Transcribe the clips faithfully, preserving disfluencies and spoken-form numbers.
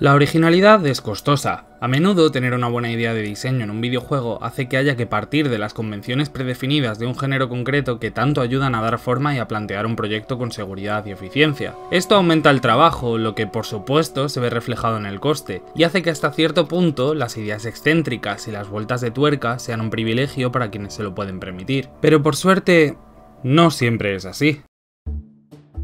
La originalidad es costosa. A menudo tener una buena idea de diseño en un videojuego hace que haya que partir de las convenciones predefinidas de un género concreto que tanto ayudan a dar forma y a plantear un proyecto con seguridad y eficiencia. Esto aumenta el trabajo, lo que por supuesto se ve reflejado en el coste, y hace que hasta cierto punto las ideas excéntricas y las vueltas de tuerca sean un privilegio para quienes se lo pueden permitir. Pero por suerte, no siempre es así.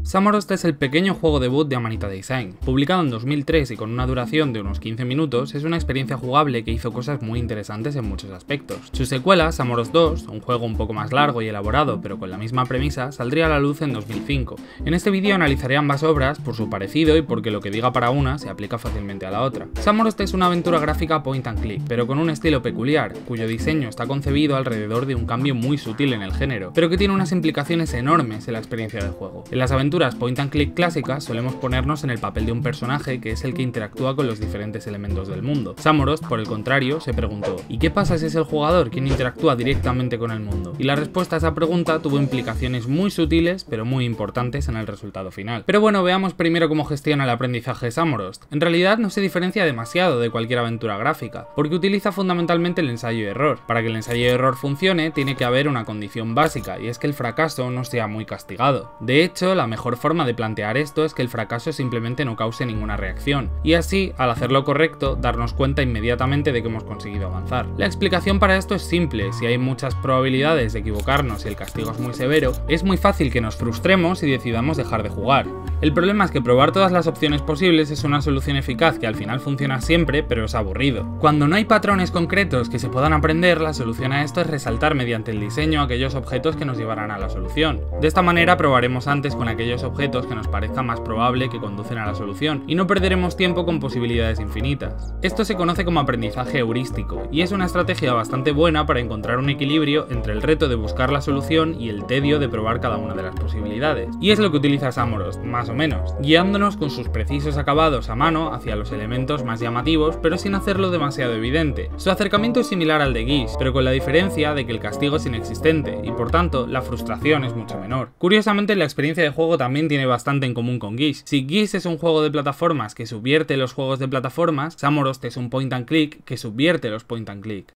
Samorost es el pequeño juego debut de Amanita Design. Publicado en dos mil tres y con una duración de unos quince minutos, es una experiencia jugable que hizo cosas muy interesantes en muchos aspectos. Su secuela, Samorost dos, un juego un poco más largo y elaborado pero con la misma premisa, saldría a la luz en dos mil cinco. En este vídeo analizaré ambas obras por su parecido y porque lo que diga para una se aplica fácilmente a la otra. Samorost es una aventura gráfica point and click, pero con un estilo peculiar, cuyo diseño está concebido alrededor de un cambio muy sutil en el género, pero que tiene unas implicaciones enormes en la experiencia del juego. En las aventuras En las point and click clásicas solemos ponernos en el papel de un personaje que es el que interactúa con los diferentes elementos del mundo. Samorost, por el contrario, se preguntó ¿y qué pasa si es el jugador quien interactúa directamente con el mundo? Y la respuesta a esa pregunta tuvo implicaciones muy sutiles pero muy importantes en el resultado final. Pero bueno, veamos primero cómo gestiona el aprendizaje Samorost. En realidad no se diferencia demasiado de cualquier aventura gráfica, porque utiliza fundamentalmente el ensayo y error. Para que el ensayo y error funcione tiene que haber una condición básica, y es que el fracaso no sea muy castigado. De hecho, la mejor La mejor forma de plantear esto es que el fracaso simplemente no cause ninguna reacción, y así, al hacer lo correcto, darnos cuenta inmediatamente de que hemos conseguido avanzar. La explicación para esto es simple: si hay muchas probabilidades de equivocarnos y el castigo es muy severo, es muy fácil que nos frustremos y decidamos dejar de jugar. El problema es que probar todas las opciones posibles es una solución eficaz que al final funciona siempre, pero es aburrido. Cuando no hay patrones concretos que se puedan aprender, la solución a esto es resaltar mediante el diseño aquellos objetos que nos llevarán a la solución. De esta manera probaremos antes con aquellos objetos que nos parezca más probable que conducen a la solución, y no perderemos tiempo con posibilidades infinitas. Esto se conoce como aprendizaje heurístico, y es una estrategia bastante buena para encontrar un equilibrio entre el reto de buscar la solución y el tedio de probar cada una de las posibilidades. Y es lo que utiliza Samorost, más o menos, guiándonos con sus precisos acabados a mano hacia los elementos más llamativos, pero sin hacerlo demasiado evidente. Su acercamiento es similar al de Gish, pero con la diferencia de que el castigo es inexistente, y por tanto, la frustración es mucho menor. Curiosamente, la experiencia de juego también también tiene bastante en común con Gish. Si Gish es un juego de plataformas que subvierte los juegos de plataformas, Samorost es un point and click que subvierte los point and click.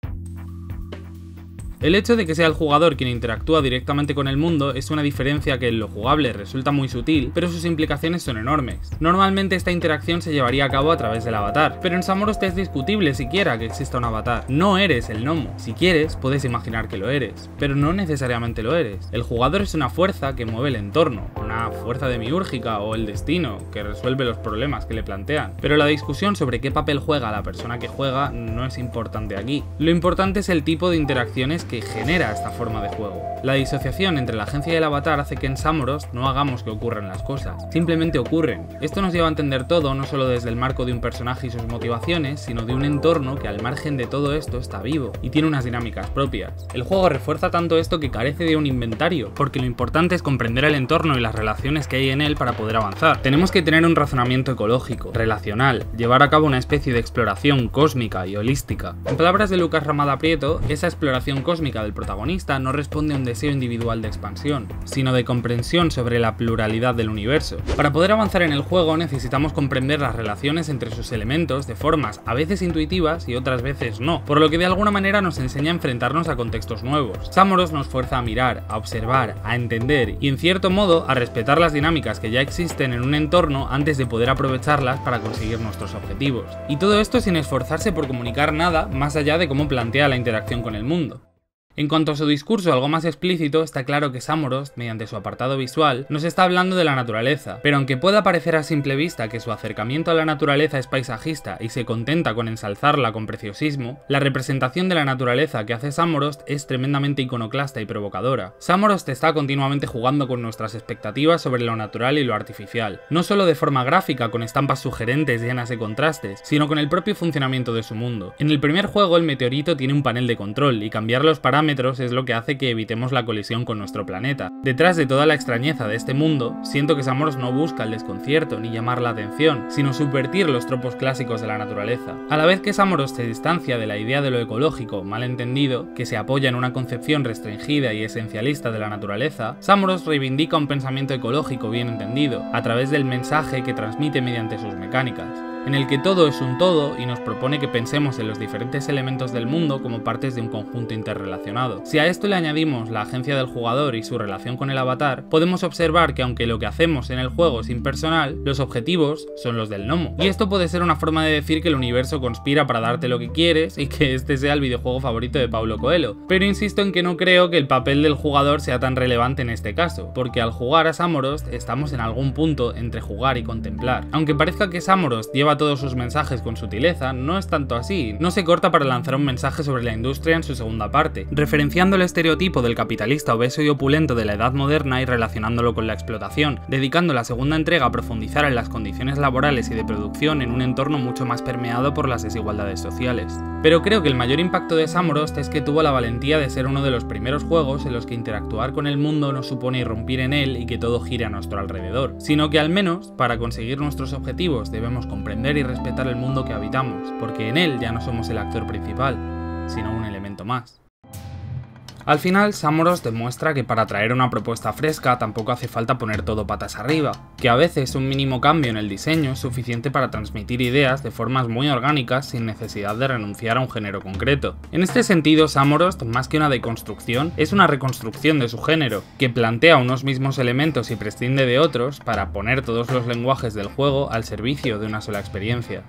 El hecho de que sea el jugador quien interactúa directamente con el mundo es una diferencia que en lo jugable resulta muy sutil, pero sus implicaciones son enormes. Normalmente esta interacción se llevaría a cabo a través del avatar, pero en Samorost es discutible siquiera que exista un avatar. No eres el gnomo. Si quieres, puedes imaginar que lo eres, pero no necesariamente lo eres. El jugador es una fuerza que mueve el entorno, una fuerza demiúrgica o el destino, que resuelve los problemas que le plantean. Pero la discusión sobre qué papel juega la persona que juega no es importante aquí. Lo importante es el tipo de interacciones que que genera esta forma de juego. La disociación entre la agencia y el avatar hace que en Samorost no hagamos que ocurran las cosas, simplemente ocurren. Esto nos lleva a entender todo, no solo desde el marco de un personaje y sus motivaciones, sino de un entorno que al margen de todo esto está vivo y tiene unas dinámicas propias. El juego refuerza tanto esto que carece de un inventario, porque lo importante es comprender el entorno y las relaciones que hay en él para poder avanzar. Tenemos que tener un razonamiento ecológico, relacional, llevar a cabo una especie de exploración cósmica y holística. En palabras de Lucas Ramada Prieto, esa exploración cósmica del protagonista no responde a un deseo individual de expansión, sino de comprensión sobre la pluralidad del universo. Para poder avanzar en el juego necesitamos comprender las relaciones entre sus elementos de formas a veces intuitivas y otras veces no, por lo que de alguna manera nos enseña a enfrentarnos a contextos nuevos. Samorost nos fuerza a mirar, a observar, a entender y en cierto modo a respetar las dinámicas que ya existen en un entorno antes de poder aprovecharlas para conseguir nuestros objetivos. Y todo esto sin esforzarse por comunicar nada más allá de cómo plantea la interacción con el mundo. En cuanto a su discurso algo más explícito, está claro que Samorost, mediante su apartado visual, nos está hablando de la naturaleza, pero aunque pueda parecer a simple vista que su acercamiento a la naturaleza es paisajista y se contenta con ensalzarla con preciosismo, la representación de la naturaleza que hace Samorost es tremendamente iconoclasta y provocadora. Samorost está continuamente jugando con nuestras expectativas sobre lo natural y lo artificial, no solo de forma gráfica con estampas sugerentes llenas de contrastes, sino con el propio funcionamiento de su mundo. En el primer juego el meteorito tiene un panel de control y cambiar los parámetros kilómetros es lo que hace que evitemos la colisión con nuestro planeta. Detrás de toda la extrañeza de este mundo, siento que Samorost no busca el desconcierto ni llamar la atención, sino subvertir los tropos clásicos de la naturaleza. A la vez que Samorost se distancia de la idea de lo ecológico mal entendido, que se apoya en una concepción restringida y esencialista de la naturaleza, Samorost reivindica un pensamiento ecológico bien entendido, a través del mensaje que transmite mediante sus mecánicas, en el que todo es un todo y nos propone que pensemos en los diferentes elementos del mundo como partes de un conjunto interrelacionado. Si a esto le añadimos la agencia del jugador y su relación con el avatar, podemos observar que aunque lo que hacemos en el juego es impersonal, los objetivos son los del gnomo. Y esto puede ser una forma de decir que el universo conspira para darte lo que quieres y que este sea el videojuego favorito de Paulo Coelho, pero insisto en que no creo que el papel del jugador sea tan relevante en este caso, porque al jugar a Samorost estamos en algún punto entre jugar y contemplar. Aunque parezca que Samorost lleva todos sus mensajes con sutileza, no es tanto así. No se corta para lanzar un mensaje sobre la industria en su segunda parte, referenciando el estereotipo del capitalista obeso y opulento de la edad moderna y relacionándolo con la explotación, dedicando la segunda entrega a profundizar en las condiciones laborales y de producción en un entorno mucho más permeado por las desigualdades sociales. Pero creo que el mayor impacto de Samorost es que tuvo la valentía de ser uno de los primeros juegos en los que interactuar con el mundo no supone irrumpir en él y que todo gire a nuestro alrededor, sino que al menos, para conseguir nuestros objetivos, debemos comprender y respetar el mundo que habitamos, porque en él ya no somos el actor principal, sino un elemento más. Al final, Samorost demuestra que para traer una propuesta fresca tampoco hace falta poner todo patas arriba, que a veces un mínimo cambio en el diseño es suficiente para transmitir ideas de formas muy orgánicas sin necesidad de renunciar a un género concreto. En este sentido, Samorost, más que una deconstrucción, es una reconstrucción de su género, que plantea unos mismos elementos y prescinde de otros para poner todos los lenguajes del juego al servicio de una sola experiencia.